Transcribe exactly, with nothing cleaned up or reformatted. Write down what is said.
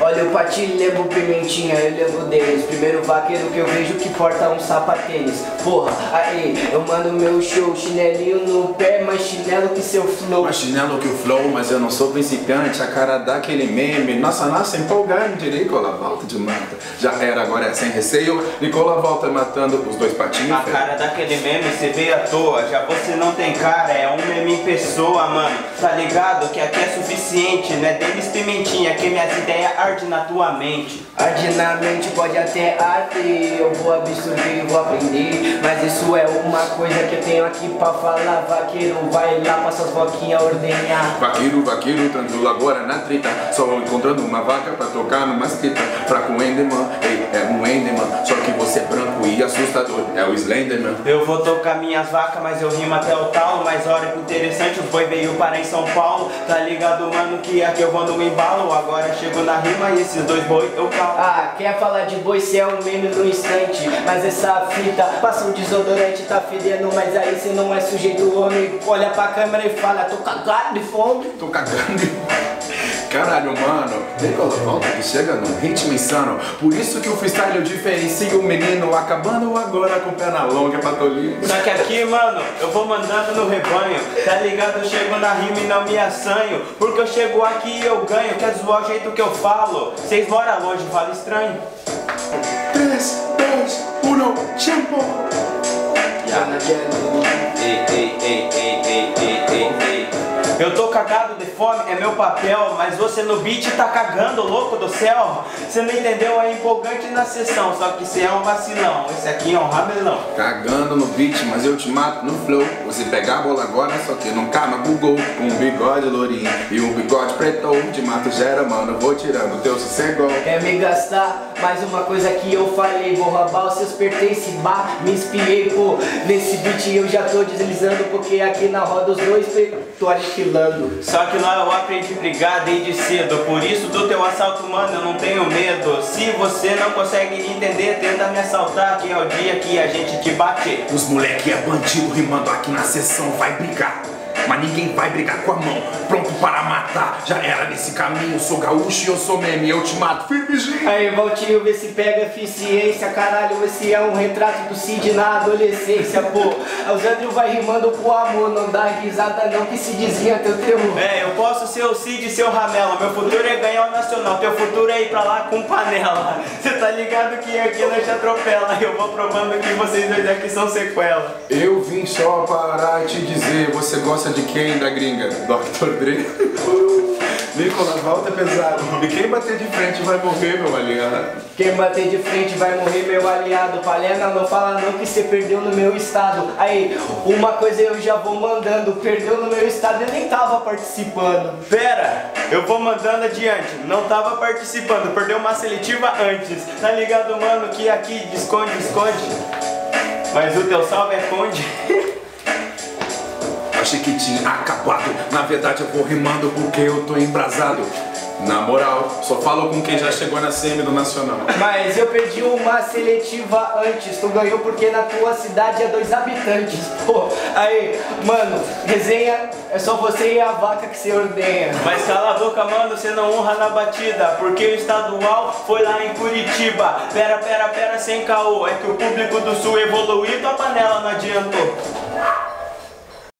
Olha o patinho, levo pimentinha, eu levo deles. Primeiro vaqueiro que eu vejo que porta um sapatênis. Porra, aí, eu mando meu show, chinelinho no pé, mais chinelo que seu flow. Mais chinelo que o flow, mas eu não sou principiante, a cara daquele meme. Nossa, nossa, empolgante, Nicolas Walter de manta. Já era, agora é sem receio, Nicolas Walter matando os dois patinhos. A cara daquele meme, você veio à toa, já você não tem cara, é um meme em pessoa, mano. Tá ligado que aqui é suficiente, né? Deles pimentinha, que minhas ideias arde na tua mente. Arde na mente pode até arder, eu vou absorver, vou aprender. Mas isso é uma coisa que eu tenho aqui pra falar. Vaqueiro, vai lá, passa as vaquinhas a ordenhar. Vaqueiro, vaqueiro, tranquilo agora na treta. Só encontrando uma vaca pra trocar numa escrita. Fraco Enderman, ei, é um Enderman. Só que você é branco e assustador, é o Slenderman. Eu vou tocar minhas vacas, mas eu rimo até o tal. Mas olha que interessante, o boi veio parar em São Paulo. Tá ligado, mano, que aqui eu vou no embalo. Agora chego na rima e esses dois boi eu calo. Ah, quer falar de boi, cê é um meme no instante. Mas essa fita, passa um desodorante, tá fedendo. Mas aí cê não é sujeito homem. Olha pra câmera e fala, tô cagado de fome. Tô cagando de fome. Caralho, mano, Nicolas Walter que chega num ritmo insano. Por isso que o freestyle eu diferencio o menino. Acabando agora com perna longa pra tolir. Só que aqui, mano, eu vou mandando no rebanho. Tá ligado? Eu chego na rima e não me assanho. Porque eu chego aqui e eu ganho. Quer zoar o jeito que eu falo? Vocês moram longe, fala estranho. três, dois, um, tempo. Ei, ei, ei, ei, ei, ei, ei, ei. Eu tô cagado de fome, é meu papel. Mas você no beat tá cagando, louco do céu. Você não entendeu, é empolgante na sessão. Só que você é um vacilão, esse aqui é um rabelão. Cagando no beat, mas eu te mato no flow. Você pega a bola agora, só que não cama Google. Um bigode lourinho e um bigode preto. De mato gera, mano, eu vou tirando teu sossego. Quer me gastar? Mais uma coisa que eu falei. Vou roubar os seus pertences, bah, me espiei, pô. Nesse beat eu já tô deslizando, porque aqui na roda os dois tô aqui. Só que lá eu aprendi a brigar desde cedo. Por isso do teu assalto, mano, eu não tenho medo. Se você não consegue entender, tenta me assaltar, que é o dia que a gente te bate. Os moleque é bandido, rimando aqui na sessão. Vai brigar, mas ninguém vai brigar com a mão. Pronto para matar, já era nesse caminho. Eu sou gaúcho e eu sou meme, eu te mato. Aí, Valtinho, vê se pega eficiência. Caralho, esse é um retrato do Cid na adolescência, pô. O Zandro vai rimando pro amor, não dá risada não, que se dizia teu terror. É, eu posso ser o Cid e seu Ramela. Meu futuro é ganhar o Nacional, teu futuro é ir pra lá com panela. Você tá ligado que aqui nós te atropela. Eu vou provando que vocês dois aqui são sequela. Eu vim só parar e te dizer, você gosta de de quem da gringa? Dr Dre. Nicolas Walter pesado. E quem bater de frente vai morrer, meu aliado. Quem bater de frente vai morrer, meu aliado. Palena, não fala não que você perdeu no meu estado. Aí, uma coisa eu já vou mandando. Perdeu no meu estado, eu nem tava participando. Pera, eu vou mandando adiante. Não tava participando, perdeu uma seletiva antes. Tá ligado, mano, que aqui esconde, esconde. Mas o teu salve é conde. Achei que tinha acabado, na verdade eu vou rimando porque eu tô embrasado. Na moral, só falo com quem já chegou na semi do Nacional. Mas eu perdi uma seletiva antes. Tu ganhou porque na tua cidade é dois habitantes. Pô, aí, mano, resenha é só você e a vaca que se ordenha. Mas cala a boca, mano, você não honra na batida. Porque o estadual foi lá em Curitiba. Pera, pera, pera, sem caô. É que o público do sul evoluiu, tua panela não adiantou.